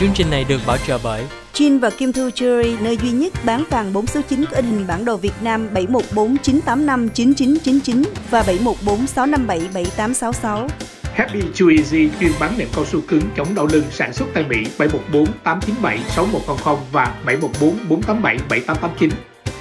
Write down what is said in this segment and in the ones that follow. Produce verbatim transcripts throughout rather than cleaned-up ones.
Chương trình này được bảo trợ bởi Chinh và Kim Thu Cherry, nơi duy nhất bán vàng bốn số chín có in hình bản đồ Việt Nam bảy một bốn chín tám năm chín chín chín chín và bảy một bốn sáu năm bảy bảy tám sáu sáu. Happy hai Easy chuyên bán nệm cao su cứng chống đau lưng sản xuất tại Mỹ bảy một bốn tám chín bảy sáu một không không và bảy một bốn bốn tám bảy bảy tám tám chín.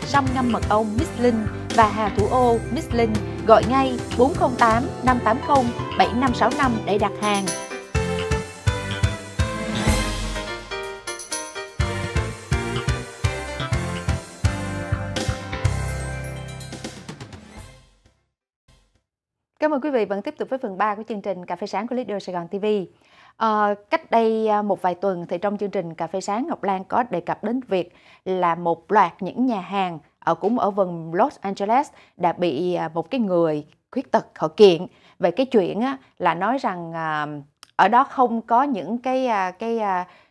Sâm ngâm mật ong Miss Linh và Hà Thủ Ô Miss Linh, gọi ngay bốn không tám năm tám không bảy năm sáu năm để đặt hàng. Cảm ơn quý vị vẫn tiếp tục với phần ba của chương trình Cà Phê Sáng của Leader Sài Gòn ti vi. À, cách đây một vài tuần thì trong chương trình Cà Phê Sáng Ngọc Lan có đề cập đến việc là một loạt những nhà hàng ở cũng ở vùng Los Angeles đã bị một cái người khuyết tật họ kiện về cái chuyện á, là nói rằng à, ở đó không có những cái cái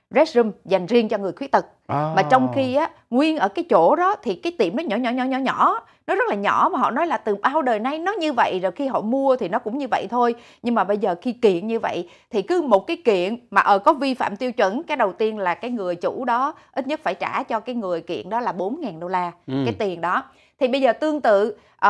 restroom dành riêng cho người khuyết tật. À. Mà trong khi á, nguyên ở cái chỗ đó thì cái tiệm nó nhỏ nhỏ nhỏ nhỏ nhỏ, nó rất là nhỏ mà họ nói là từ bao đời nay nó như vậy rồi, khi họ mua thì nó cũng như vậy thôi. Nhưng mà bây giờ khi kiện như vậy thì cứ một cái kiện mà ờ có vi phạm tiêu chuẩn, cái đầu tiên là cái người chủ đó ít nhất phải trả cho cái người kiện đó là bốn nghìn đô la, ừ. cái tiền đó. Thì bây giờ tương tự uh,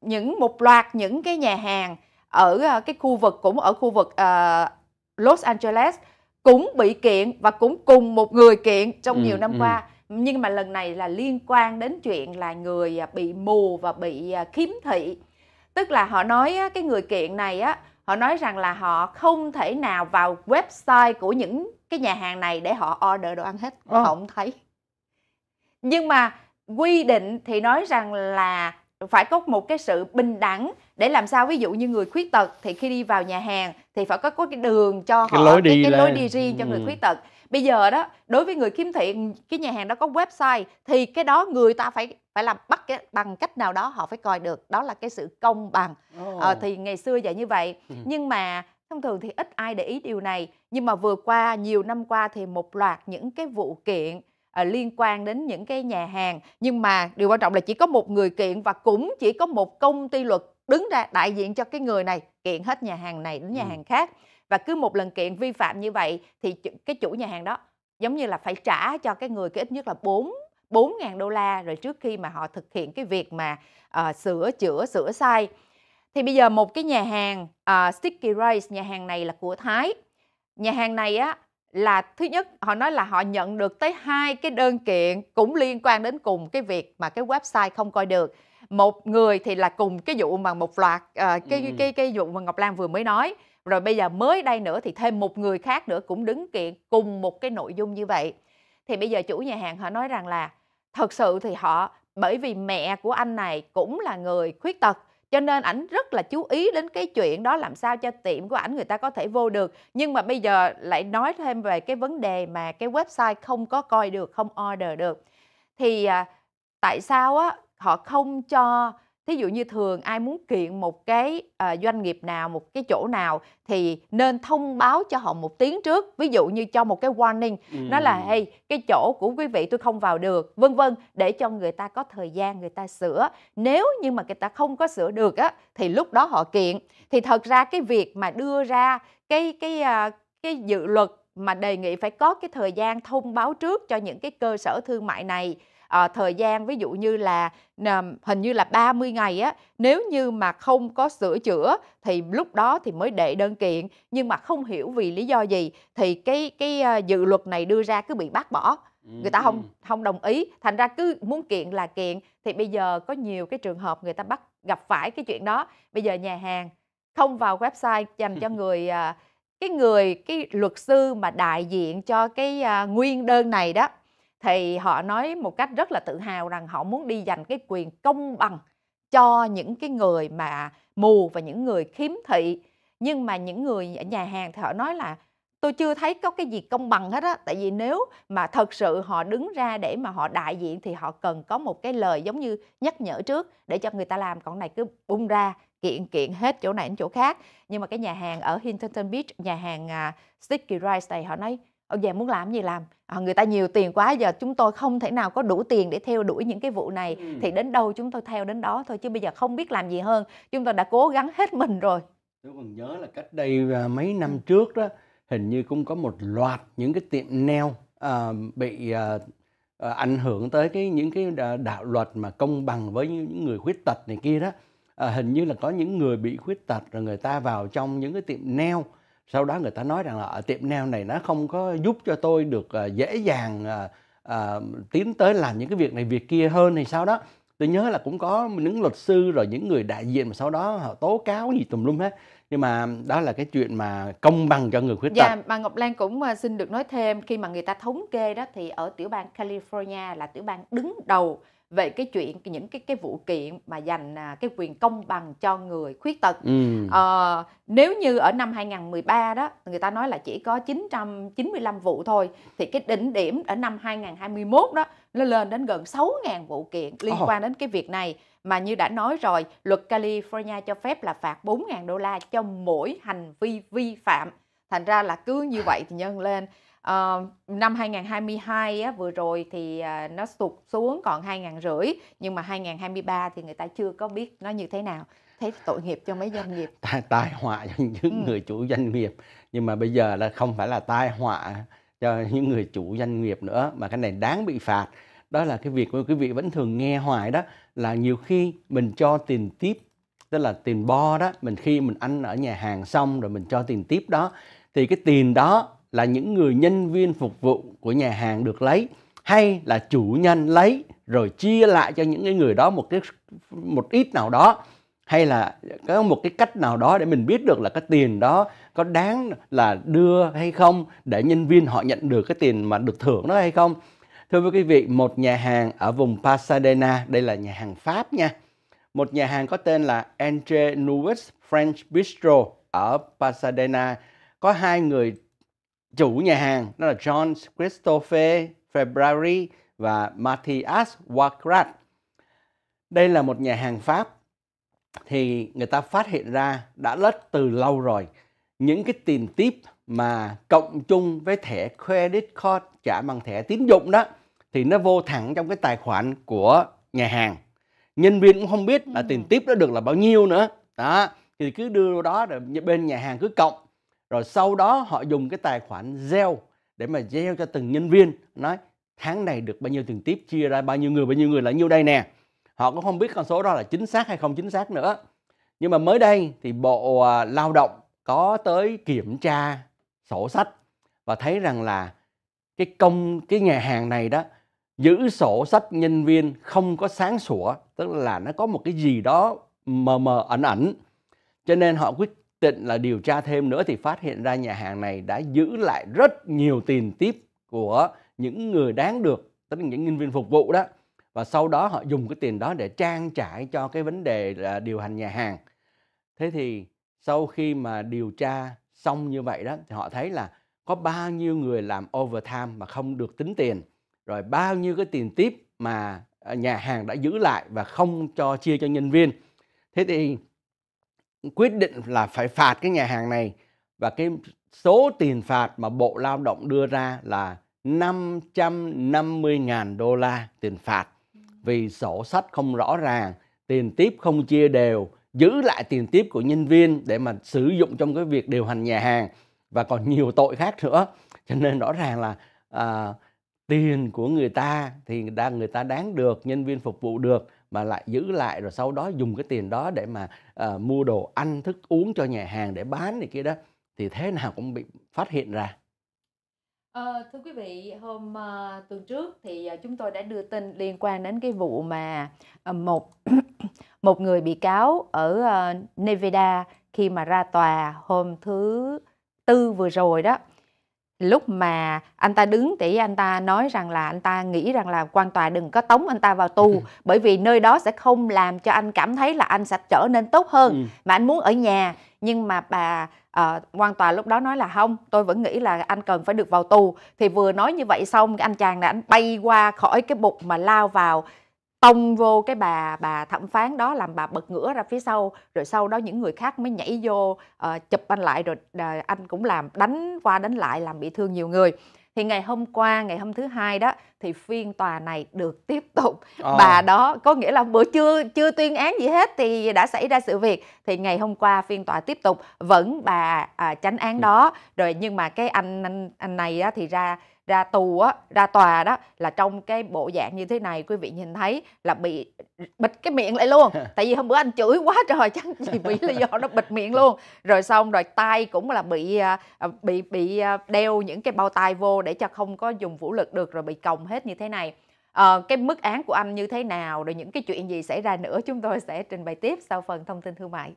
những một loạt những cái nhà hàng ở uh, cái khu vực cũng ở khu vực uh, Los Angeles cũng bị kiện và cũng cùng một người kiện trong ừ, nhiều năm ừ. qua. Nhưng mà lần này là liên quan đến chuyện là người bị mù và bị khiếm thị. Tức là họ nói cái người kiện này á, họ nói rằng là họ không thể nào vào website của những cái nhà hàng này để họ order đồ ăn hết, à. Họ không thấy. Nhưng mà quy định thì nói rằng là phải có một cái sự bình đẳng để làm sao ví dụ như người khuyết tật thì khi đi vào nhà hàng thì phải có, có cái đường cho cái họ lối đi cái, cái lối đi riêng cho ừ. người khuyết tật. Bây giờ đó, đối với người khiếm thị, cái nhà hàng đó có website thì cái đó người ta phải phải làm bắt cái, bằng cách nào đó họ phải coi được, đó là cái sự công bằng. Oh. À, thì ngày xưa vậy như vậy, ừ. nhưng mà thông thường thì ít ai để ý điều này. Nhưng mà vừa qua, nhiều năm qua thì một loạt những cái vụ kiện À, liên quan đến những cái nhà hàng, nhưng mà điều quan trọng là chỉ có một người kiện và cũng chỉ có một công ty luật đứng ra đại diện cho cái người này kiện hết nhà hàng này đến nhà ừ. hàng khác. Và cứ một lần kiện vi phạm như vậy thì cái chủ nhà hàng đó giống như là phải trả cho cái người cái ít nhất là bốn nghìn đô la rồi trước khi mà họ thực hiện cái việc mà uh, sửa chữa sửa sai. Thì bây giờ một cái nhà hàng uh, Sticky Rice, nhà hàng này là của Thái. Nhà hàng này á là thứ nhất họ nói là họ nhận được tới hai cái đơn kiện cũng liên quan đến cùng cái việc mà cái website không coi được. Một người thì là cùng cái vụ mà một loạt uh, cái, ừ. cái cái cái vụ mà Ngọc Lan vừa mới nói, rồi bây giờ mới đây nữa thì thêm một người khác nữa cũng đứng kiện cùng một cái nội dung như vậy. Thì bây giờ chủ nhà hàng họ nói rằng là thật sự thì họ, bởi vì mẹ của anh này cũng là người khuyết tật cho nên ảnh rất là chú ý đến cái chuyện đó, làm sao cho tiệm của ảnh người ta có thể vô được. Nhưng mà bây giờ lại nói thêm về cái vấn đề mà cái website không có coi được, không order được. Thì à, tại sao á, họ không cho, thí dụ như thường ai muốn kiện một cái à, doanh nghiệp nào, một cái chỗ nào thì nên thông báo cho họ một tiếng trước. Ví dụ như cho một cái warning, ừ. nói là hey, cái chỗ của quý vị tôi không vào được, vân vân, để cho người ta có thời gian người ta sửa. Nếu như mà người ta không có sửa được á, thì lúc đó họ kiện. Thì thật ra cái việc mà đưa ra cái, cái, cái dự luật mà đề nghị phải có cái thời gian thông báo trước cho những cái cơ sở thương mại này, À, thời gian ví dụ như là hình như là ba mươi ngày á, nếu như mà không có sửa chữa thì lúc đó thì mới đệ đơn kiện. Nhưng mà không hiểu vì lý do gì thì cái cái dự luật này đưa ra cứ bị bác bỏ, người ta không không đồng ý, thành ra cứ muốn kiện là kiện. Thì bây giờ có nhiều cái trường hợp người ta bắt gặp phải cái chuyện đó. Bây giờ nhà hàng không vào website dành cho người cái người cái luật sư mà đại diện cho cái nguyên đơn này đó, thì họ nói một cách rất là tự hào rằng họ muốn đi giành cái quyền công bằng cho những cái người mà mù và những người khiếm thị. Nhưng mà những người ở nhà hàng thì họ nói là tôi chưa thấy có cái gì công bằng hết á. Tại vì nếu mà thật sự họ đứng ra để mà họ đại diện thì họ cần có một cái lời giống như nhắc nhở trước để cho người ta làm. Còn này cứ bung ra kiện kiện hết chỗ này đến chỗ khác. Nhưng mà cái nhà hàng ở Huntington Beach, nhà hàng uh, Sticky Rice này họ nói ông về muốn làm gì làm, à, người ta nhiều tiền quá, giờ chúng tôi không thể nào có đủ tiền để theo đuổi những cái vụ này, ừ. thì đến đâu chúng tôi theo đến đó thôi, chứ bây giờ không biết làm gì hơn, chúng tôi đã cố gắng hết mình rồi. Tôi còn nhớ là cách đây mấy năm trước đó hình như cũng có một loạt những cái tiệm nail à, bị à, à, ảnh hưởng tới cái những cái đạo luật mà công bằng với những người khuyết tật này kia đó. À, hình như là có những người bị khuyết tật rồi người ta vào trong những cái tiệm nail, sau đó người ta nói rằng là ở tiệm nail này nó không có giúp cho tôi được uh, dễ dàng uh, uh, tiến tới làm những cái việc này việc kia hơn hay sao đó. Tôi nhớ là cũng có những luật sư rồi những người đại diện mà sau đó họ tố cáo gì tùm lum hết. Nhưng mà đó là cái chuyện mà công bằng cho người khuyết tật. Dạ, bà Ngọc Lan cũng xin được nói thêm, khi mà người ta thống kê đó thì ở tiểu bang California là tiểu bang đứng đầu về cái chuyện những cái cái vụ kiện mà dành cái quyền công bằng cho người khuyết tật. Ừ. À, nếu như ở năm hai nghìn không trăm mười ba đó người ta nói là chỉ có chín trăm chín mươi lăm vụ thôi, thì cái đỉnh điểm ở năm hai nghìn không trăm hai mươi mốt đó nó lên đến gần sáu nghìn vụ kiện liên oh. quan đến cái việc này. Mà như đã nói rồi, luật California cho phép là phạt bốn nghìn đô la cho mỗi hành vi vi phạm. Thành ra là cứ như vậy thì nhân lên. Uh, năm hai nghìn không trăm hai mươi hai á, vừa rồi thì uh, nó sụt xuống còn hai nghìn rưỡi, nhưng mà hai nghìn không trăm hai mươi ba thì người ta chưa có biết nó như thế nào. Thấy tội nghiệp cho mấy doanh nghiệp, tai, tai họa cho những ừ. người chủ doanh nghiệp. Nhưng mà bây giờ là không phải là tai họa cho những người chủ doanh nghiệp nữa, mà cái này đáng bị phạt. Đó là cái việc của quý vị vẫn thường nghe hoài đó, là nhiều khi mình cho tiền tip, tức là tiền bo đó, mình khi mình ăn ở nhà hàng xong rồi mình cho tiền tip đó, thì cái tiền đó là những người nhân viên phục vụ của nhà hàng được lấy, hay là chủ nhân lấy rồi chia lại cho những cái người đó một cái một ít nào đó, hay là có một cái cách nào đó để mình biết được là cái tiền đó có đáng là đưa hay không, để nhân viên họ nhận được cái tiền mà được thưởng đó hay không. Thưa quý vị, một nhà hàng ở vùng Pasadena, đây là nhà hàng Pháp nha, một nhà hàng có tên là Entre Nous French Bistro ở Pasadena, có hai người chủ nhà hàng, đó là John Christophe February và Mathias Wacrat. Đây là một nhà hàng Pháp, thì người ta phát hiện ra đã lất từ lâu rồi, những cái tiền tip mà cộng chung với thẻ credit card trả bằng thẻ tín dụng đó, thì nó vô thẳng trong cái tài khoản của nhà hàng. Nhân viên cũng không biết là tiền tip đó được là bao nhiêu nữa đó, thì cứ đưa đó rồi bên nhà hàng cứ cộng. Rồi sau đó họ dùng cái tài khoản gieo để mà gieo cho từng nhân viên, nói tháng này được bao nhiêu tiền tiếp, chia ra bao nhiêu người, bao nhiêu người là nhiêu đây nè. Họ cũng không biết con số đó là chính xác hay không chính xác nữa. Nhưng mà mới đây thì Bộ Lao động có tới kiểm tra sổ sách và thấy rằng là cái công cái nhà hàng này đó giữ sổ sách nhân viên không có sáng sủa, tức là nó có một cái gì đó mờ mờ ẩn ẩn. Cho nên họ quyết định là điều tra thêm nữa, thì phát hiện ra nhà hàng này đã giữ lại rất nhiều tiền tip của những người đáng được, tức là những nhân viên phục vụ đó. Và sau đó họ dùng cái tiền đó để trang trải cho cái vấn đề là điều hành nhà hàng. Thế thì sau khi mà điều tra xong như vậy đó, thì họ thấy là có bao nhiêu người làm overtime mà không được tính tiền, rồi bao nhiêu cái tiền tip mà nhà hàng đã giữ lại và không cho chia cho nhân viên. Thế thì quyết định là phải phạt cái nhà hàng này, và cái số tiền phạt mà Bộ Lao động đưa ra là năm trăm năm mươi nghìn đô la tiền phạt vì sổ sách không rõ ràng, tiền tiếp không chia đều, giữ lại tiền tiếp của nhân viên để mà sử dụng trong cái việc điều hành nhà hàng, và còn nhiều tội khác nữa. Cho nên rõ ràng là à, tiền của người ta thì người ta đáng được, nhân viên phục vụ được, mà lại giữ lại rồi sau đó dùng cái tiền đó để mà uh, mua đồ ăn, thức uống cho nhà hàng để bán này kia đó, thì thế nào cũng bị phát hiện ra. À, thưa quý vị, hôm uh, tuần trước thì uh, chúng tôi đã đưa tin liên quan đến cái vụ mà uh, một một người bị cáo ở uh, Nevada khi mà ra tòa hôm thứ Tư vừa rồi đó. Lúc mà anh ta đứng thì anh ta nói rằng là anh ta nghĩ rằng là quan tòa đừng có tống anh ta vào tù, ừ. bởi vì nơi đó sẽ không làm cho anh cảm thấy là anh sẽ trở nên tốt hơn, ừ. mà anh muốn ở nhà. Nhưng mà bà uh, quan tòa lúc đó nói là không, tôi vẫn nghĩ là anh cần phải được vào tù. Thì vừa nói như vậy xong, anh chàng là anh bay qua khỏi cái bục mà lao vào, tông vô cái bà bà thẩm phán đó, làm bà bật ngửa ra phía sau. Rồi sau đó những người khác mới nhảy vô uh, chụp anh lại, rồi uh, anh cũng làm đánh qua đánh lại, làm bị thương nhiều người. Thì ngày hôm qua, ngày hôm thứ hai đó, thì phiên tòa này được tiếp tục. Ờ. Và đó có nghĩa là bữa chưa chưa tuyên án gì hết thì đã xảy ra sự việc. Thì ngày hôm qua phiên tòa tiếp tục, vẫn bà à, tránh án ừ. đó. Rồi nhưng mà cái anh anh, anh này á, thì ra ra tù á, ra tòa đó là trong cái bộ dạng như thế này, quý vị nhìn thấy là bị bịt cái miệng lại luôn. Tại vì hôm bữa anh chửi quá trời chắc gì bị lý do nó bịt miệng luôn. Rồi xong rồi tay cũng là bị bị bị đeo những cái bao tay vô để cho không có dùng vũ lực được, rồi bị còng hết như thế này. À, cái mức án của anh như thế nào, rồi những cái chuyện gì xảy ra nữa chúng tôi sẽ trình bày tiếp sau phần thông tin thương mại.